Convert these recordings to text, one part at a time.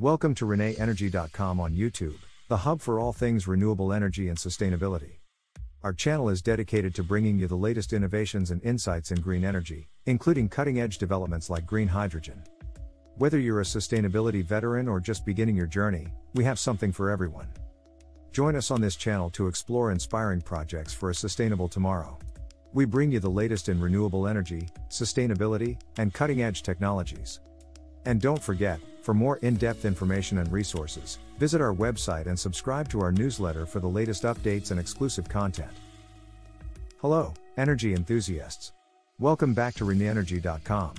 Welcome to RenewEnergy.com on YouTube, the hub for all things renewable energy and sustainability. Our channel is dedicated to bringing you the latest innovations and insights in green energy, including cutting-edge developments like green hydrogen. Whether you're a sustainability veteran or just beginning your journey, we have something for everyone. Join us on this channel to explore inspiring projects for a sustainable tomorrow. We bring you the latest in renewable energy, sustainability, and cutting-edge technologies. And don't forget, for more in-depth information and resources, visit our website and subscribe to our newsletter for the latest updates and exclusive content. Hello, energy enthusiasts. Welcome back to RenewEnergy.com.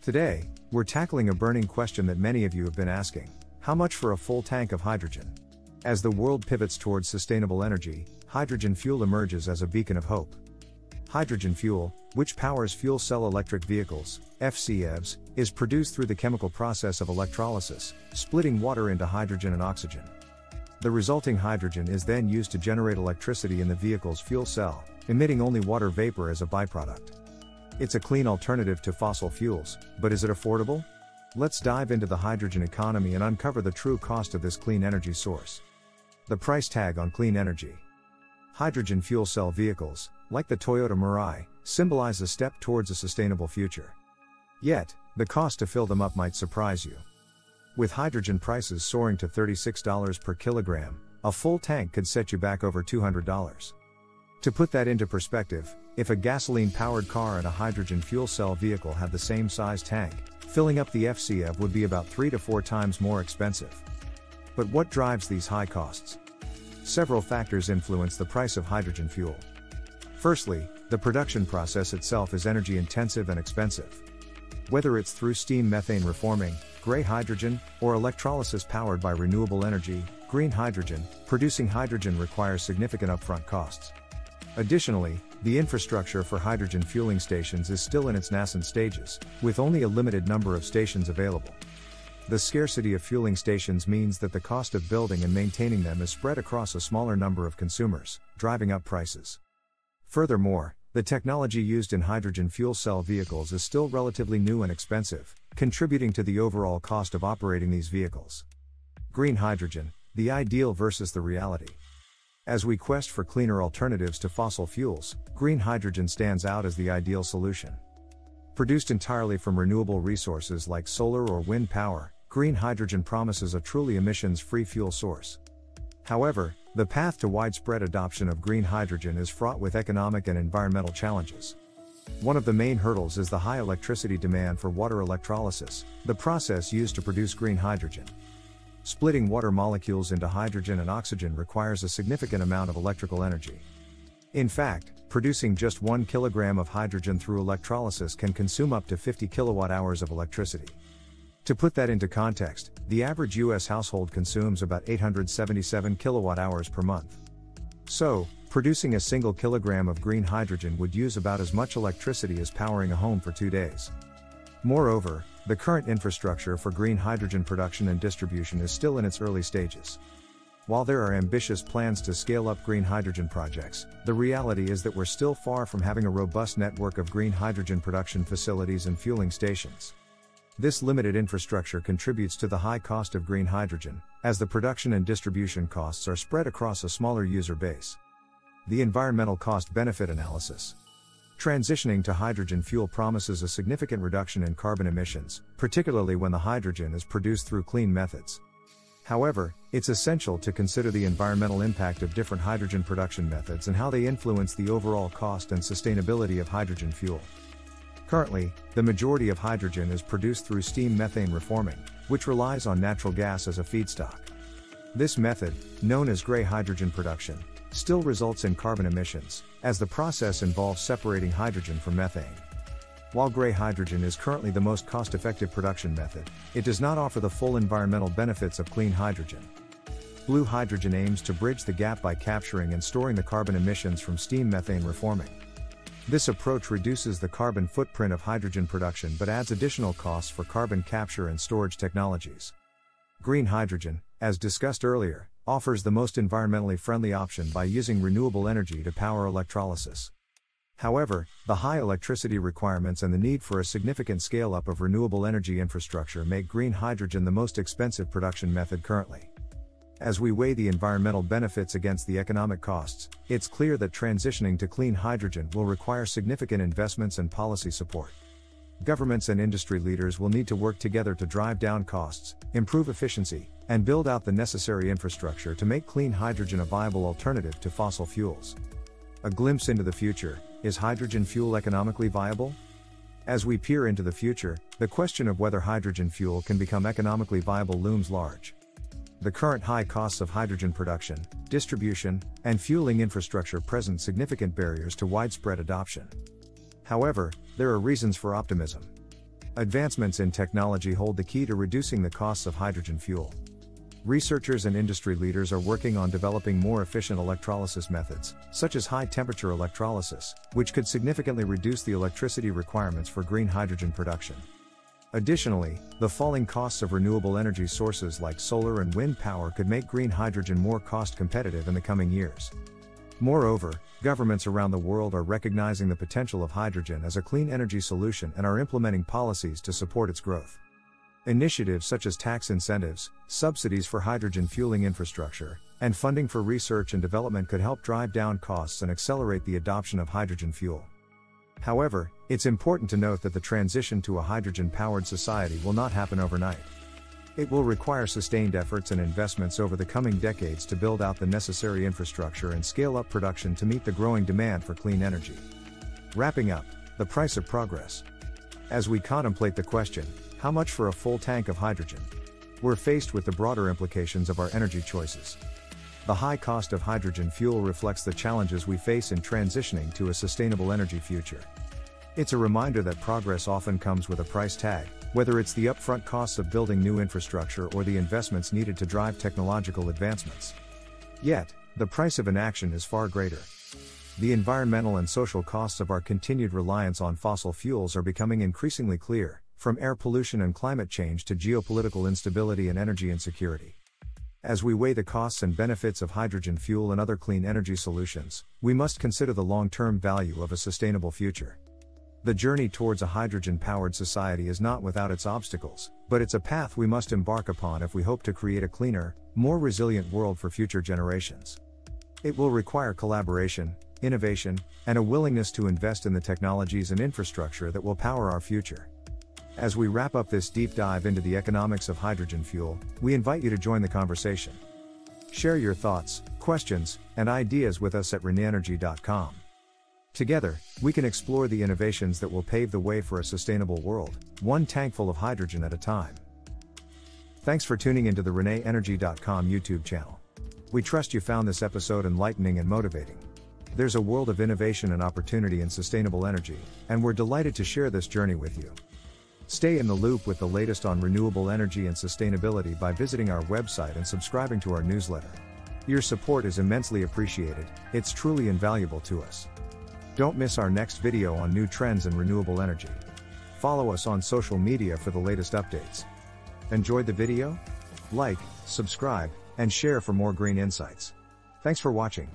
Today, we're tackling a burning question that many of you have been asking: how much for a full tank of hydrogen? As the world pivots towards sustainable energy, hydrogen fuel emerges as a beacon of hope. Hydrogen fuel, which powers fuel cell electric vehicles, FCEVs, is produced through the chemical process of electrolysis, splitting water into hydrogen and oxygen. The resulting hydrogen is then used to generate electricity in the vehicle's fuel cell, emitting only water vapor as a byproduct. It's a clean alternative to fossil fuels, but is it affordable? Let's dive into the hydrogen economy and uncover the true cost of this clean energy source. The price tag on clean energy. Hydrogen fuel cell vehicles, like the Toyota Mirai, symbolize a step towards a sustainable future. Yet, the cost to fill them up might surprise you. With hydrogen prices soaring to $36 per kilogram, a full tank could set you back over $200. To put that into perspective, if a gasoline-powered car and a hydrogen fuel cell vehicle had the same size tank, filling up the FCEV would be about 3 to 4 times more expensive. But what drives these high costs? Several factors influence the price of hydrogen fuel. Firstly, the production process itself is energy-intensive and expensive. Whether it's through steam methane reforming, gray hydrogen, or electrolysis powered by renewable energy, green hydrogen, producing hydrogen requires significant upfront costs. Additionally, the infrastructure for hydrogen fueling stations is still in its nascent stages, with only a limited number of stations available. The scarcity of fueling stations means that the cost of building and maintaining them is spread across a smaller number of consumers, driving up prices. Furthermore, the technology used in hydrogen fuel cell vehicles is still relatively new and expensive, contributing to the overall cost of operating these vehicles. Green hydrogen, the ideal versus the reality. As we quest for cleaner alternatives to fossil fuels, green hydrogen stands out as the ideal solution. Produced entirely from renewable resources like solar or wind power, green hydrogen promises a truly emissions-free fuel source. However, the path to widespread adoption of green hydrogen is fraught with economic and environmental challenges. One of the main hurdles is the high electricity demand for water electrolysis, the process used to produce green hydrogen. Splitting water molecules into hydrogen and oxygen requires a significant amount of electrical energy. In fact, producing just 1 kilogram of hydrogen through electrolysis can consume up to 50 kilowatt-hours of electricity. To put that into context, the average U.S. household consumes about 877 kilowatt-hours per month. So, producing a single kilogram of green hydrogen would use about as much electricity as powering a home for 2 days. Moreover, the current infrastructure for green hydrogen production and distribution is still in its early stages. While there are ambitious plans to scale up green hydrogen projects, the reality is that we're still far from having a robust network of green hydrogen production facilities and fueling stations. This limited infrastructure contributes to the high cost of green hydrogen, as the production and distribution costs are spread across a smaller user base. The environmental cost-benefit analysis. Transitioning to hydrogen fuel promises a significant reduction in carbon emissions, particularly when the hydrogen is produced through clean methods. However, it's essential to consider the environmental impact of different hydrogen production methods and how they influence the overall cost and sustainability of hydrogen fuel. Currently, the majority of hydrogen is produced through steam methane reforming, which relies on natural gas as a feedstock. This method, known as gray hydrogen production, still results in carbon emissions, as the process involves separating hydrogen from methane. While gray hydrogen is currently the most cost-effective production method, it does not offer the full environmental benefits of clean hydrogen. Blue hydrogen aims to bridge the gap by capturing and storing the carbon emissions from steam methane reforming. This approach reduces the carbon footprint of hydrogen production but adds additional costs for carbon capture and storage technologies. Green hydrogen, as discussed earlier, offers the most environmentally friendly option by using renewable energy to power electrolysis. However, the high electricity requirements and the need for a significant scale-up of renewable energy infrastructure make green hydrogen the most expensive production method currently. As we weigh the environmental benefits against the economic costs, it's clear that transitioning to clean hydrogen will require significant investments and policy support. Governments and industry leaders will need to work together to drive down costs, improve efficiency, and build out the necessary infrastructure to make clean hydrogen a viable alternative to fossil fuels. A glimpse into the future: is hydrogen fuel economically viable? As we peer into the future, the question of whether hydrogen fuel can become economically viable looms large. The current high costs of hydrogen production, distribution, and fueling infrastructure present significant barriers to widespread adoption. However, there are reasons for optimism. Advancements in technology hold the key to reducing the costs of hydrogen fuel. Researchers and industry leaders are working on developing more efficient electrolysis methods, such as high-temperature electrolysis, which could significantly reduce the electricity requirements for green hydrogen production. Additionally, the falling costs of renewable energy sources like solar and wind power could make green hydrogen more cost-competitive in the coming years. Moreover, governments around the world are recognizing the potential of hydrogen as a clean energy solution and are implementing policies to support its growth. Initiatives such as tax incentives, subsidies for hydrogen fueling infrastructure, and funding for research and development could help drive down costs and accelerate the adoption of hydrogen fuel. However, it's important to note that the transition to a hydrogen-powered society will not happen overnight. It will require sustained efforts and investments over the coming decades to build out the necessary infrastructure and scale up production to meet the growing demand for clean energy. Wrapping up, the price of progress. As we contemplate the question, how much for a full tank of hydrogen? We're faced with the broader implications of our energy choices. The high cost of hydrogen fuel reflects the challenges we face in transitioning to a sustainable energy future. It's a reminder that progress often comes with a price tag, whether it's the upfront costs of building new infrastructure or the investments needed to drive technological advancements. Yet, the price of inaction is far greater. The environmental and social costs of our continued reliance on fossil fuels are becoming increasingly clear, from air pollution and climate change to geopolitical instability and energy insecurity. As we weigh the costs and benefits of hydrogen fuel and other clean energy solutions, we must consider the long-term value of a sustainable future. The journey towards a hydrogen-powered society is not without its obstacles, but it's a path we must embark upon if we hope to create a cleaner, more resilient world for future generations. It will require collaboration, innovation, and a willingness to invest in the technologies and infrastructure that will power our future. As we wrap up this deep dive into the economics of hydrogen fuel, we invite you to join the conversation. Share your thoughts, questions, and ideas with us at RenewEnergy.com. Together, we can explore the innovations that will pave the way for a sustainable world, one tankful of hydrogen at a time. Thanks for tuning into the RenewEnergy.com YouTube channel. We trust you found this episode enlightening and motivating. There's a world of innovation and opportunity in sustainable energy, and we're delighted to share this journey with you. Stay in the loop with the latest on renewable energy and sustainability by visiting our website and subscribing to our newsletter. Your support is immensely appreciated, it's truly invaluable to us. Don't miss our next video on new trends in renewable energy. Follow us on social media for the latest updates. Enjoyed the video? Like, subscribe, and share for more green insights. Thanks for watching.